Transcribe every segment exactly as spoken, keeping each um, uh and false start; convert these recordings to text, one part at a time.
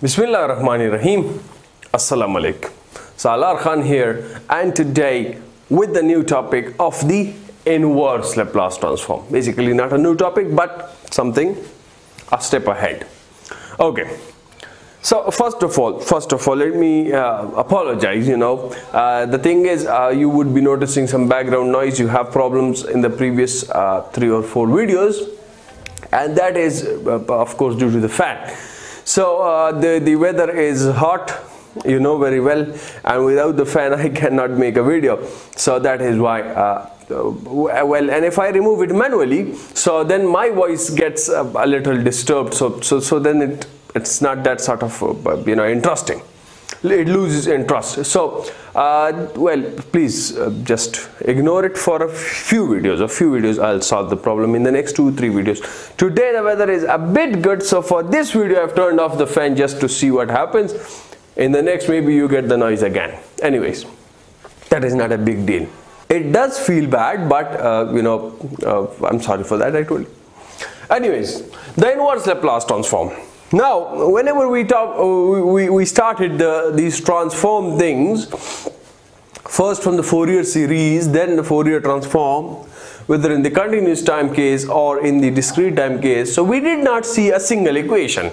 Bismillahirrahmanirrahim. Assalamu alaikum. Salaar Khan here, and today with the new topic of the inverse Laplace transform. Basically not a new topic but something a step ahead. Okay. So first of all, first of all, let me uh, apologize, you know, uh, the thing is uh, you would be noticing some background noise. You have problems in the previous uh, three or four videos, and that is uh, of course due to the fan. So uh, the, the weather is hot, you know very well, and without the fan I cannot make a video. So that is why, uh, well, and if I remove it manually, so then my voice gets a, a little disturbed, so, so, so then it it's not that sort of you know interesting. It loses interest. So uh, well, please uh, just ignore it for a few videos. A few videos I'll solve the problem in the next two three videos. Today the weather is a bit good, so for this video I've turned off the fan just to see what happens. In the next maybe you get the noise again. Anyways, that is not a big deal. It does feel bad, but uh, you know uh, I'm sorry for that, I told you. Anyways, the inverse Laplace transform. Now, whenever we talk, we, we started the, these transform things, first from the Fourier series, then the Fourier transform, whether in the continuous time case or in the discrete time case. So we did not see a single equation.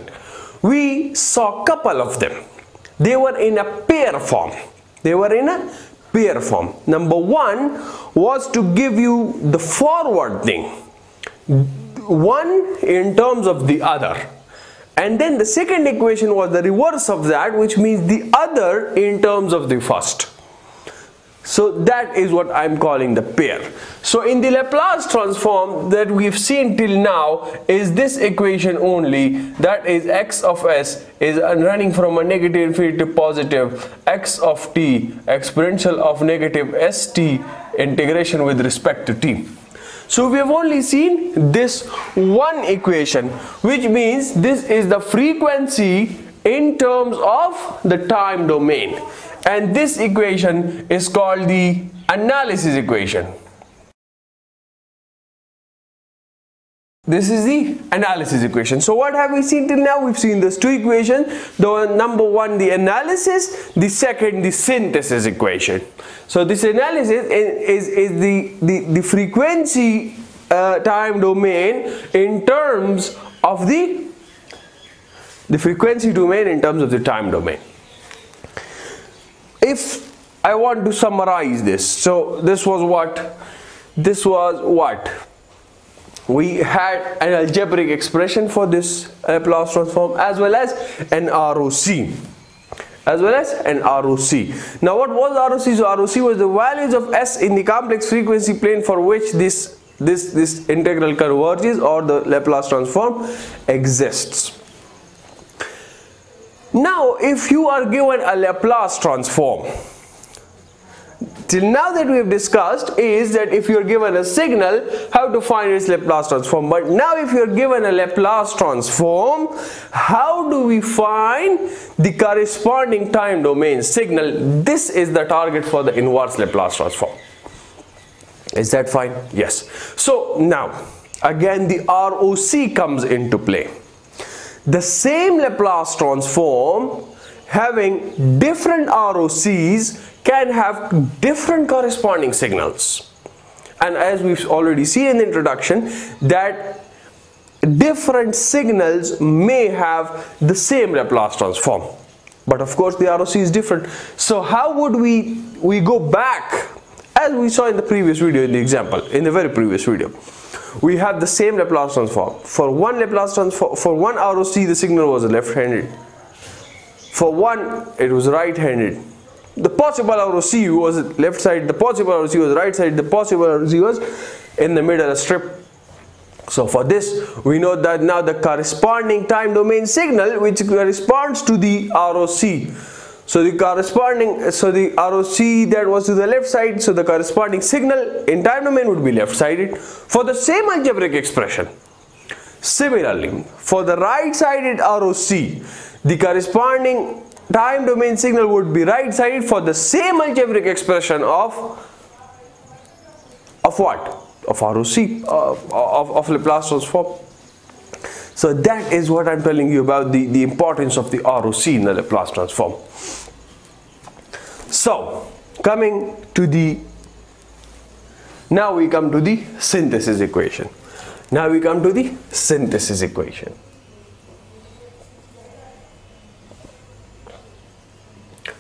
We saw a couple of them. They were in a pair form. They were in a pair form. Number one was to give you the forward thing, one in terms of the other. And then the second equation was the reverse of that, which means the other in terms of the first. So that is what I'm calling the pair. So in the Laplace transform that we've seen till now is this equation only, that is x of s is running from a negative infinity to positive, x of t exponential of negative st integration with respect to t. So we have only seen this one equation, which means this is the frequency in terms of the time domain, and this equation is called the analysis equation. This is the analysis equation. So what have we seen till now? We've seen these two equations. The number one, the analysis, the second, the synthesis equation. So this analysis is, is, is the, the, the frequency uh, time domain in terms of the, the frequency domain in terms of the time domain. If I want to summarize this, so this was what, this was what? We had an algebraic expression for this Laplace transform as well as an R O C. As well as an R O C. Now what was R O C? So R O C was the values of S in the complex frequency plane for which this, this, this integral converges or the Laplace transform exists. Now if you are given a Laplace transform, till now that we have discussed is that if you are given a signal, how to find its Laplace transform. But now if you are given a Laplace transform, how do we find the corresponding time domain signal? This is the target for the inverse Laplace transform. Is that fine? Yes. So now again the R O C comes into play. The same Laplace transform having different R O Cs can have different corresponding signals, and as we've already seen in the introduction that different signals may have the same Laplace transform, but of course the R O C is different. So how would we we go back? As we saw in the previous video, in the example, in the very previous video, we have the same Laplace transform. For one Laplace transform, for one R O C the signal was left-handed, for one it was right-handed. The possible R O C was left side, the possible R O C was right side, the possible R O C was in the middle strip. So for this we know that now the corresponding time domain signal which corresponds to the R O C. So the corresponding, so the R O C that was to the left side, so the corresponding signal in time domain would be left sided for the same algebraic expression. Similarly, for the right sided R O C, the corresponding time domain signal would be right sided for the same algebraic expression of of what? Of R O C, uh, of, of Laplace transform. So that is what I'm telling you about the, the importance of the R O C in the Laplace transform. So coming to the, now we come to the synthesis equation. Now we come to the synthesis equation.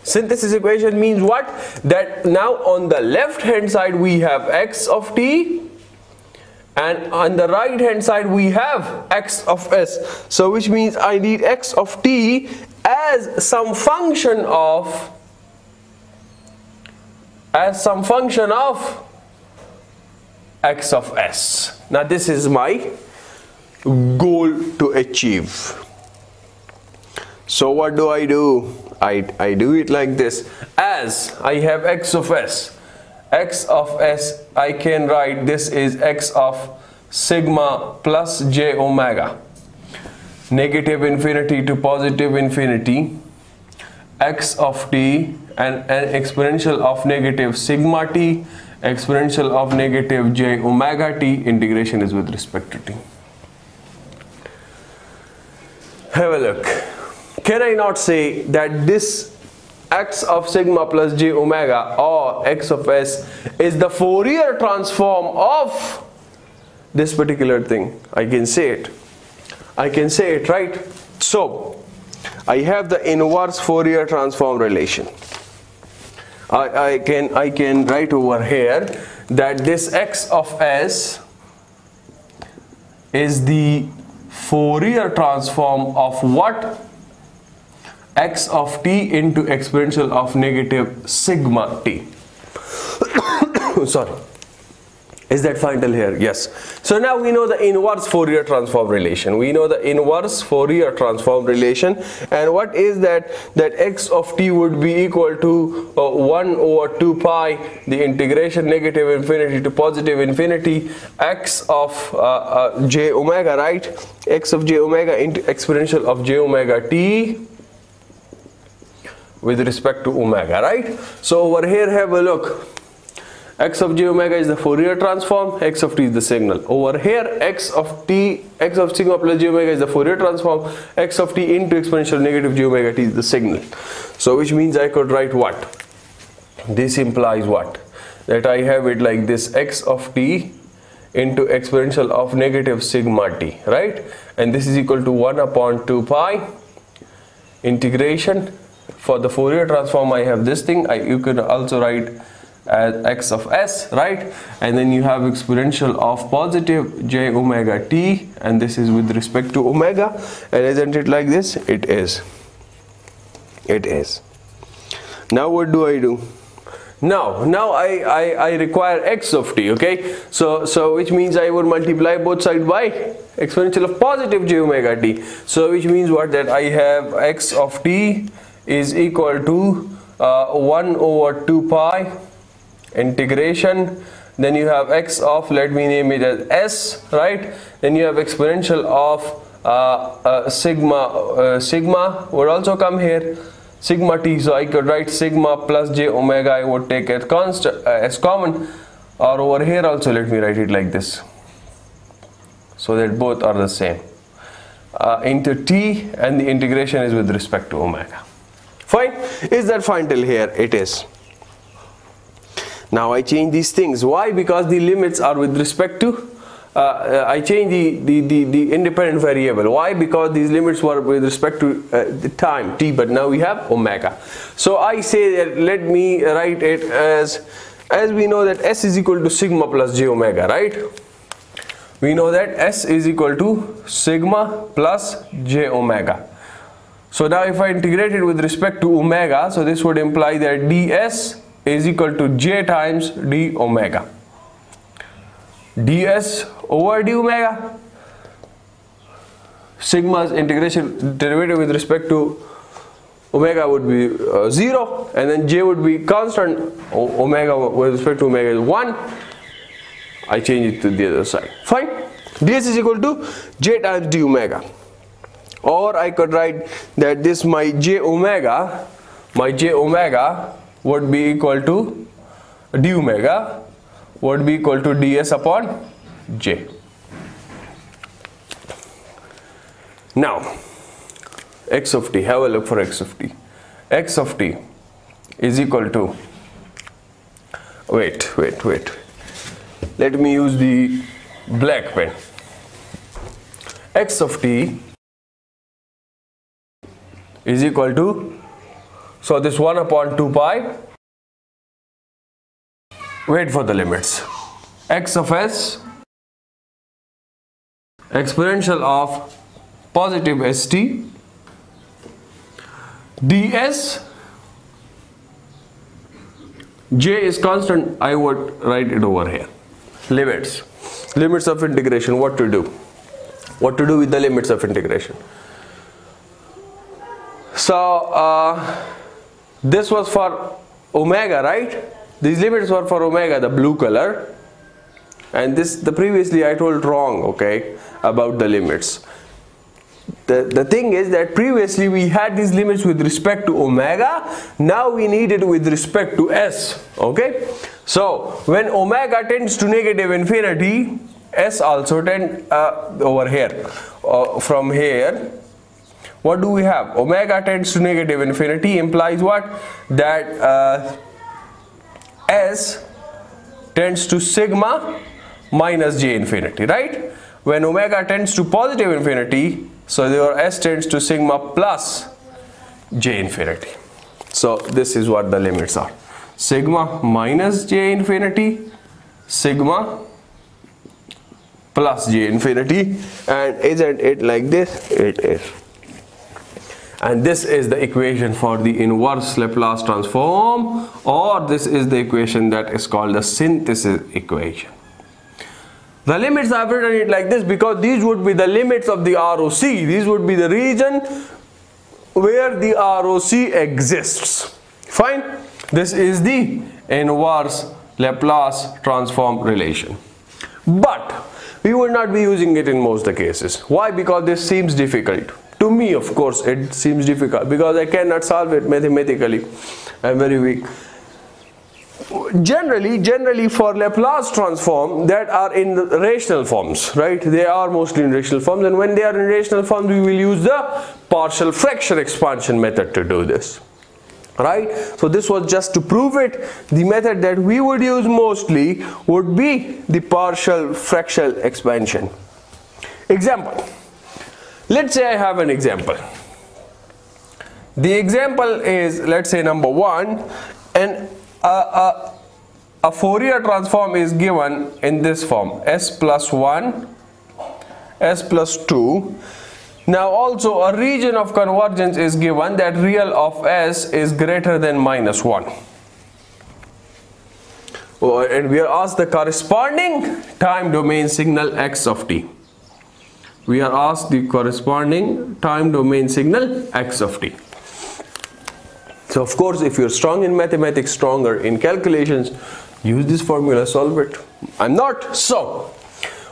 Synthesis equation means what? That now on the left hand side we have x of t, and on the right hand side we have x of s. So which means I need x of t as some function of as some function of x of s. Now this is my goal to achieve. So what do I do? I, I do it like this. As I have x of s, x of s I can write this is x of sigma plus j omega, negative infinity to positive infinity, x of t, and an exponential of negative sigma t, exponential of negative j omega t, integration is with respect to t. Have a look. Can I not say that this x of sigma plus j omega or x of s is the Fourier transform of this particular thing? I can say it. I can say it, right? So I have the inverse Fourier transform relation. I, I can I can write over here that this x of s is the Fourier transform of what? X of t into exponential of negative sigma t. Sorry. Is that fine till here? Yes. So now we know the inverse Fourier transform relation. We know the inverse Fourier transform relation. And what is that? That x of t would be equal to uh, one over two pi, the integration negative infinity to positive infinity, x of uh, uh, j omega, right? X of j omega into exponential of j omega t with respect to omega, right? So over here, have a look. X of j omega is the Fourier transform, x of t is the signal. Over here, x of t, x of sigma plus j omega is the Fourier transform, x of t into exponential negative j omega t is the signal. So which means I could write what? This implies what? That I have it like this, x of t into exponential of negative sigma t, right? And this is equal to one upon two pi integration. For the Fourier transform, I have this thing. I, you could also write as x of s, right? And then you have exponential of positive j omega t, and this is with respect to omega, and isn't it like this? It is. It is. Now what do I do? Now, now I, I, I require x of t, okay? So, so which means I would multiply both sides by exponential of positive j omega t. So which means what? That I have x of t is equal to Uh, one over two pi integration, then you have x of, let me name it as s, right? Then you have exponential of uh, uh, sigma uh, sigma would also come here, sigma t. So I could write sigma plus j omega, I would take it constant uh, as common, or over here also let me write it like this so that both are the same, uh, into t, and the integration is with respect to omega. Fine. Is that fine till here? It is. Now I change these things. Why? Because the limits are with respect to uh, I change the, the, the, the independent variable. Why? Because these limits were with respect to uh, the time t, but now we have omega. So I say that, let me write it as, as we know that s is equal to sigma plus j omega, right? We know that s is equal to sigma plus j omega. So now if I integrate it with respect to omega, so this would imply that ds is equal to j times d omega. Ds over d omega. Sigma's integration derivative with respect to omega would be uh, zero, and then j would be constant, o omega with respect to omega is one. I change it to the other side. Fine. Ds is equal to j times d omega. Or I could write that this my j omega, my j omega would be equal to d omega would be equal to ds upon j. Now, x of t, have a look for x of t. X of t is equal to, wait, wait, wait. Let me use the black pen. X of t is equal to, so this one upon two pi, wait for the limits, x of s exponential of positive st ds, j is constant, I would write it over here. Limits, limits of integration, what to do, what to do with the limits of integration. So uh, this was for omega, right? These limits were for omega, the blue color, and this, the previously I told wrong, okay, about the limits. The, the thing is that previously we had these limits with respect to omega, now we need it with respect to s, okay? So when omega tends to negative infinity, s also tend uh, over here, uh, from here, what do we have? Omega tends to negative infinity implies what? That uh, s tends to sigma minus j infinity, right? When omega tends to positive infinity, so your s tends to sigma plus j infinity. So this is what the limits are. Sigma minus j infinity, sigma plus j infinity, and isn't it like this? It is. And this is the equation for the inverse Laplace transform, or this is the equation that is called the synthesis equation. The limits, I've written it like this because these would be the limits of the R O C. These would be the region where the R O C exists. Fine. This is the inverse Laplace transform relation. But we will not be using it in most of the cases. Why? Because this seems difficult. To me, of course, it seems difficult because I cannot solve it mathematically. I'm very weak. Generally, generally for Laplace transform that are in rational forms, right? They are mostly in rational forms, and when they are in rational forms, we will use the partial fraction expansion method to do this, right? So this was just to prove it. The method that we would use mostly would be the partial fractional expansion. Example. Let's say I have an example. The example is, let's say number one, and A, a, a Fourier transform is given in this form, s plus one, s plus two. Now also a region of convergence is given that real of s is greater than minus one. Oh, and we are asked the corresponding time domain signal x of t. We are asked the corresponding time domain signal x of t. So of course, if you're strong in mathematics, stronger in calculations, use this formula, solve it. I'm not. So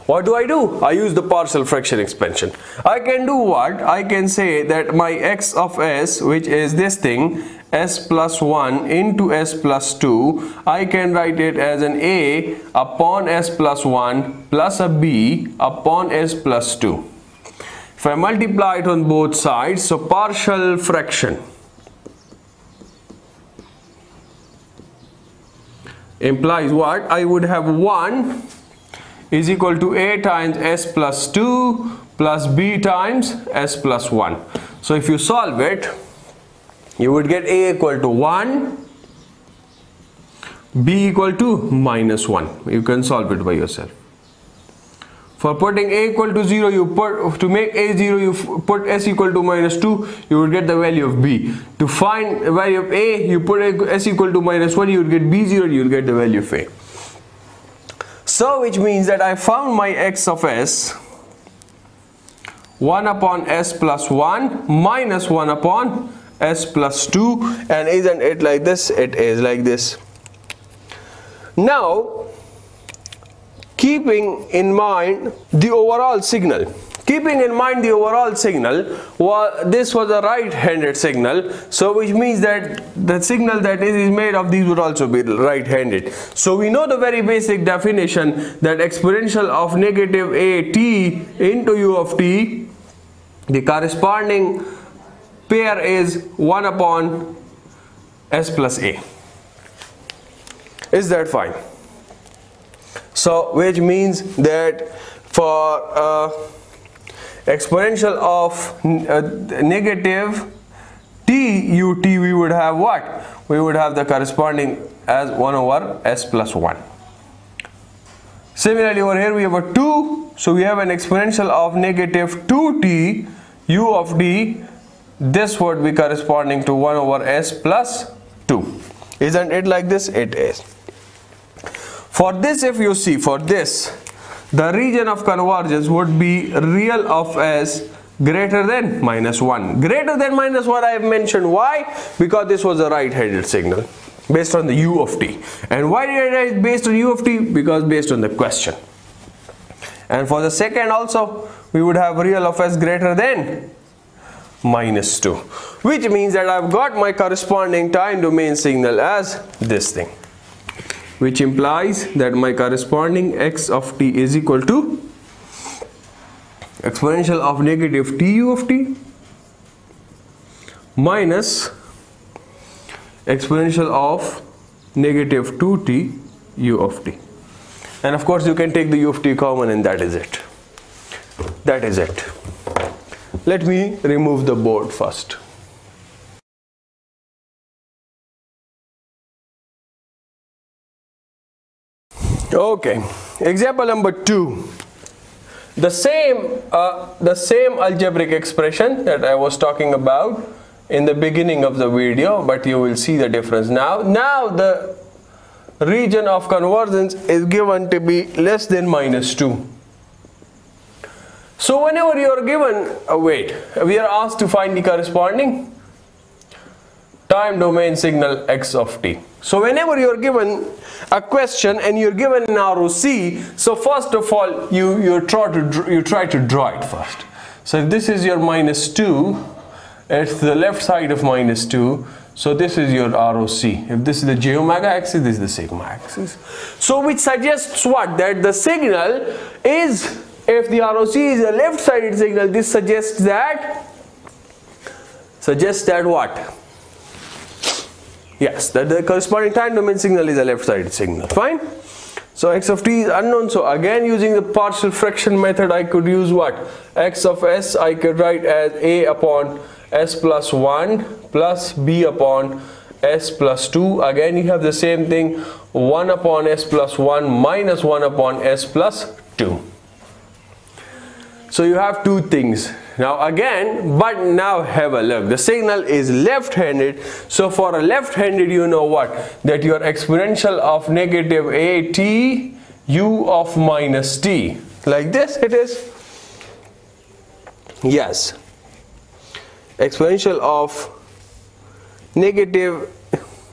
what do I do? I use the partial fraction expansion. I can do what? I can say that my x of s, which is this thing, s plus one into s plus two, I can write it as an a upon s plus one plus a b upon s plus two. If I multiply it on both sides, so partial fraction implies what? I would have one is equal to a times s plus two plus b times s plus one. So if you solve it, you would get a equal to one, b equal to minus one. You can solve it by yourself. For putting a equal to zero, you put, to make a zero, you put s equal to minus two, you would get the value of b. To find the value of a, you put s equal to minus one, you would get b zero, you would get the value of a. So which means that I found my x of s, one upon s plus one minus one upon s plus two, and isn't it like this? It is like this. Now, keeping in mind the overall signal, keeping in mind the overall signal, well, this was a right-handed signal, so which means that the signal that is made of these would also be right-handed. So we know the very basic definition that exponential of negative a t into u of t The corresponding pair is one upon s plus a. Is that fine? So which means that for uh, exponential of uh, negative t ut, we would have what? We would have the corresponding as one over s plus one. Similarly, over here we have a two, so we have an exponential of negative two t u of d. This would be corresponding to one over s plus two. Isn't it like this? It is. For this, if you see, for this, the region of convergence would be real of s greater than minus one. Greater than minus one I have mentioned. Why? Because this was a right-handed signal based on the u of t. And why did I write based on u of t? Because based on the question. And for the second also, we would have real of s greater than minus two, which means that I've got my corresponding time domain signal as this thing, which implies that my corresponding x of t is equal to exponential of negative t u of t minus exponential of negative two t u of t. And of course you can take the u of t common, and that is it. That is it. Let me remove the board first. Okay, example number two. The same, uh, the same algebraic expression that I was talking about in the beginning of the video, but you will see the difference now. Now the region of convergence is given to be less than minus two. So whenever you are given, uh, wait, we are asked to find the corresponding time domain signal x of t. So whenever you are given a question and you are given an R O C, so first of all you, you, try to, you try to draw it first. So if this is your minus two, it's the left side of minus two, so this is your R O C. If this is the j omega axis, this is the sigma axis. So which suggests what? That the signal is, if the R O C is a left-sided signal, this suggests that, suggests that what? Yes, that the corresponding time domain signal is a left-sided signal, fine? So x of t is unknown, so again using the partial fraction method, I could use what? X of s I could write as a upon s plus one plus b upon s plus two. Again you have the same thing, one upon s plus one minus one upon s plus two. So you have two things. Now again, but now have a look. The signal is left-handed. So for a left-handed, you know what? That your exponential of negative a t u of minus t. Like this it is? Yes. Exponential of negative,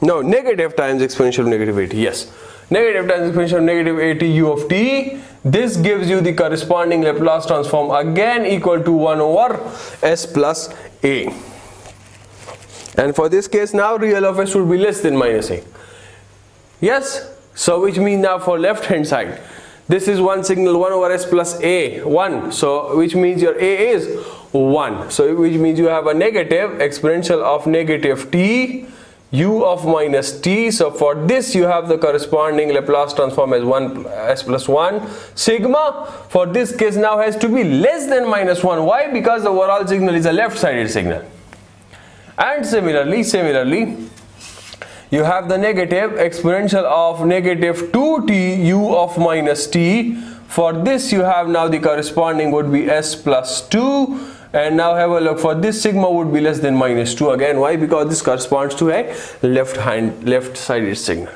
no, negative times exponential of negative a t, yes. Negative times exponential of negative a t u of t. This gives you the corresponding Laplace transform, again equal to one over s plus a. And for this case now real of s would be less than minus a. Yes, so which means now for left hand side, this is one signal, one over s plus a, one. So which means your a is one. So which means you have a negative exponential of negative t u of minus t. So for this you have the corresponding Laplace transform as one s plus one. Sigma for this case now has to be less than minus one. Why? Because the overall signal is a left-sided signal. And similarly, similarly you have the negative exponential of negative two t u of minus t. For this you have now the corresponding would be s plus two. And now have a look, for this sigma would be less than minus two. Again, why? Because this corresponds to a left hand left sided signal.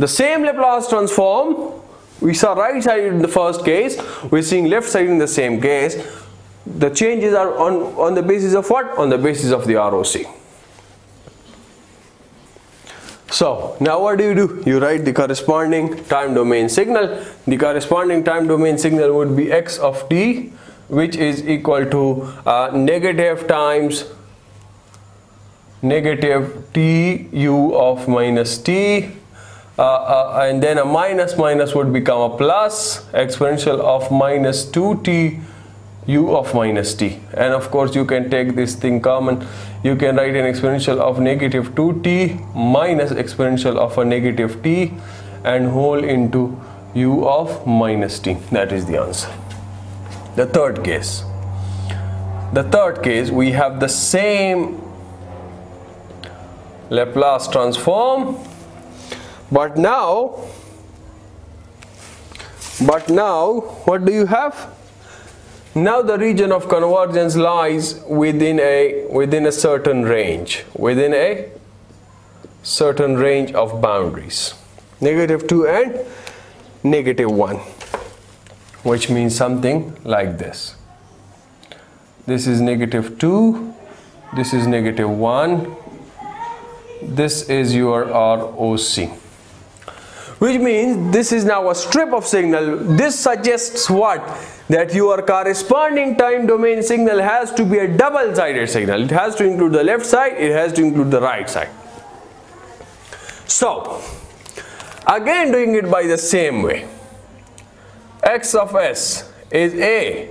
The same Laplace transform we saw right sided in the first case, we're seeing left sided in the same case. The changes are on on the basis of what? On the basis of the R O C. So now what do you do? You write the corresponding time domain signal. The corresponding time domain signal would be x of t, which is equal to uh, negative times negative t u of minus t, uh, uh, and then a minus minus would become a plus exponential of minus two t u of minus t, and of course you can take this thing common. You can write an exponential of negative two t minus exponential of a negative t and whole into u of minus t. That is the answer. The third case. The third case, we have the same Laplace transform, but now but now what do you have? Now the region of convergence lies within a within a certain range within a certain range of boundaries, negative two and negative one, which means something like this. This is negative two, this is negative one, this is your R O C, which means this is now a strip of signal. This suggests what? That your corresponding time domain signal has to be a double-sided signal. It has to include the left side, it has to include the right side. So again, doing it by the same way, x of s is a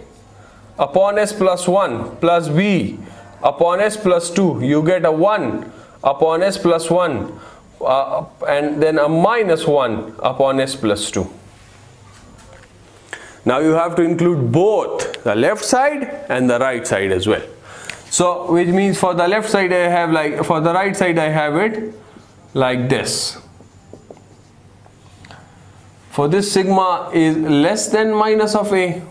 upon s plus one plus b upon s plus two, you get a one upon s plus one, uh, and then a minus one upon s plus two. Now you have to include both the left side and the right side as well. So which means for the left side I have like, for the right side I have it like this. For this sigma is less than minus of a,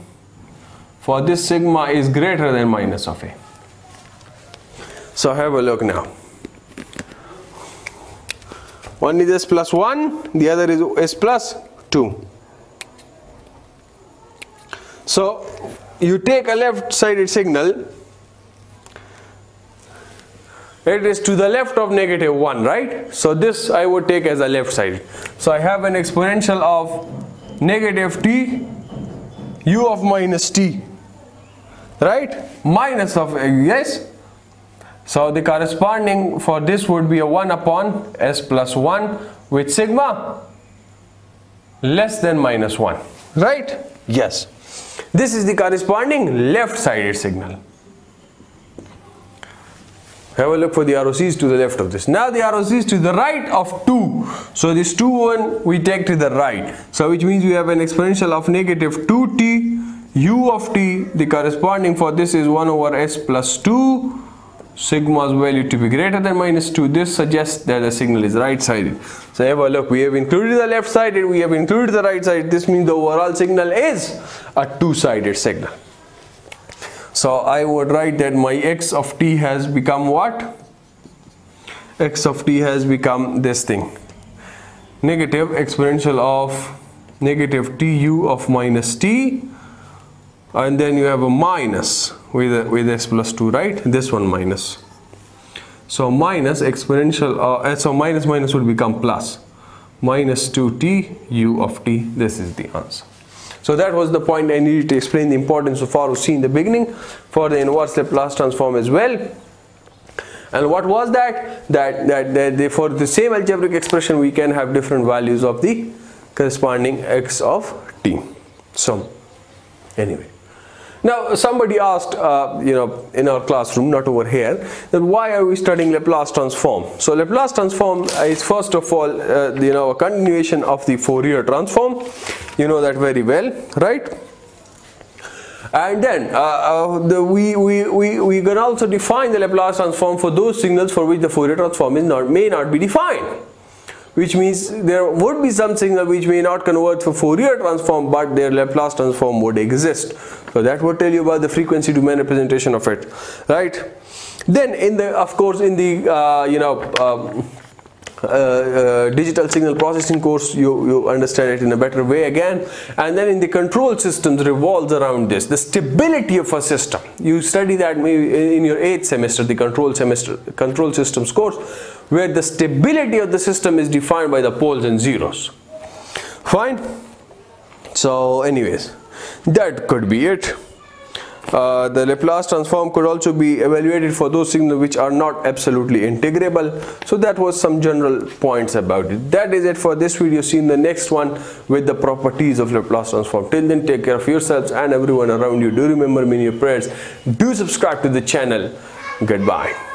for this sigma is greater than minus of a. So have a look now. One is s plus one, the other is s plus two. So you take a left-sided signal, it is to the left of negative one, right? So this I would take as a left-sided. So I have an exponential of negative t u of minus t, right? Minus of, yes? So the corresponding for this would be a one upon s plus one with sigma less than minus one, right? Yes. This is the corresponding left-sided signal. Have a look for the R O Cs to the left of this. Now the R O Cs to the right of two. So this two one we take to the right. So which means we have an exponential of negative two t u of t. The corresponding for this is one over s plus two. Sigma's value to be greater than minus two. This suggests that the signal is right-sided. So have a look, we have included the left-sided, we have included the right-sided. This means the overall signal is a two-sided signal. So I would write that my x of t has become what? X of t has become this thing, negative exponential of negative t u of minus t, and then you have a minus with a, with s plus two, right? This one minus, so minus exponential uh, so minus minus would become plus, minus two t u of t. This is the answer. So that was the point I needed to explain the importance of R O C in the beginning for the inverse Laplace transform as well. And what was that? That that, that they, for the same algebraic expression we can have different values of the corresponding x of t. So anyway, now somebody asked, uh, you know, in our classroom, not over here, that why are we studying Laplace transform? So Laplace transform is first of all, uh, you know, a continuation of the Fourier transform. You know that very well, right? And then uh, uh, the, we, we, we, we can also define the Laplace transform for those signals for which the Fourier transform is not, may not be defined. Which means there would be some signal which may not converge for Fourier transform, but their Laplace transform would exist. So that would tell you about the frequency domain representation of it, right? Then in the, of course, in the uh, you know uh, uh, uh, digital signal processing course, you, you understand it in a better way again. And then in the control systems revolves around this, the stability of a system. You study that maybe in your eighth semester, the control semester, control systems course, where the stability of the system is defined by the poles and zeros. Fine. So anyways, that could be it. Uh, the Laplace transform could also be evaluated for those signals which are not absolutely integrable. So that was some general points about it. That is it for this video. See you in the next one with the properties of Laplace transform. Till then, take care of yourselves and everyone around you. Do remember me in your prayers. Do subscribe to the channel. Goodbye.